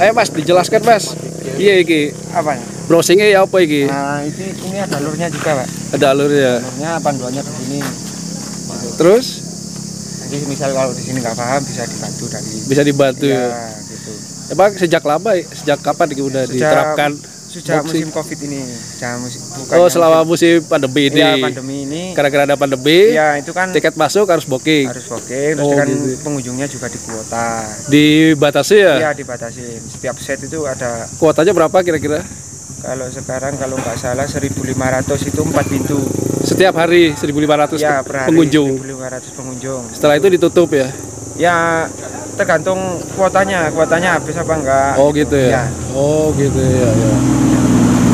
Ayo Mas, dijelaskan Mas. Iya iki apa? Browsingnya ya apa iki? Nah, ini ada alurnya juga, Pak. Ada alurnya. Alurnya panduannya begini. Terus? Jadi misal kalau di sini nggak paham bisa dibantu dari. Bisa dibantu. Ya, gitu. Emang sejak lama, sejak kapan iki udah diterapkan? Sejak musim Covid ini. Oh, selama musim pandemi ini. Iya, pandemi ini. Karena ada pandemi. Iya, itu kan tiket masuk harus booking. Harus booking. Terus kan gitu. Pengunjungnya juga di kuota. Dibatasi ya? Iya, dibatasi. Setiap set itu ada. Kuotanya berapa kira-kira? Kalau sekarang kalau nggak salah 1.500 itu 4 pintu. Setiap hari 1.500 ya, pengunjung. 1.500 pengunjung. Setelah itu ditutup ya? Ya, tergantung kuotanya habis apa enggak. Oh gitu ya. Oh gitu ya. Ya.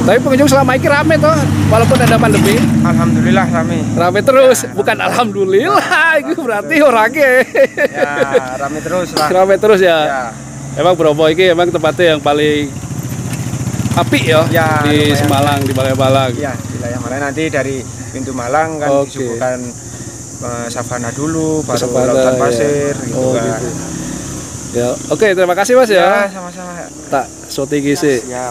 Tapi pengunjung selama ini rame toh, walaupun ada pandemi. Alhamdulillah rame. Rame terus, ya. Bukan alhamdulillah, itu berarti orangnya. Ya, rame terus lah. Rame terus ya. Ya. Emang Bromo ini emang tempatnya yang paling api ya, ya di Semalang, di Balai Malang. Ya, di wilayah Malang nanti dari pintu Malang kan disuguhkan savana dulu, baru lautan pasir ya. Gitu kan. Gitu. Ya, oke, terima kasih Mas ya. Ya, sama-sama. Tak, soti gisi.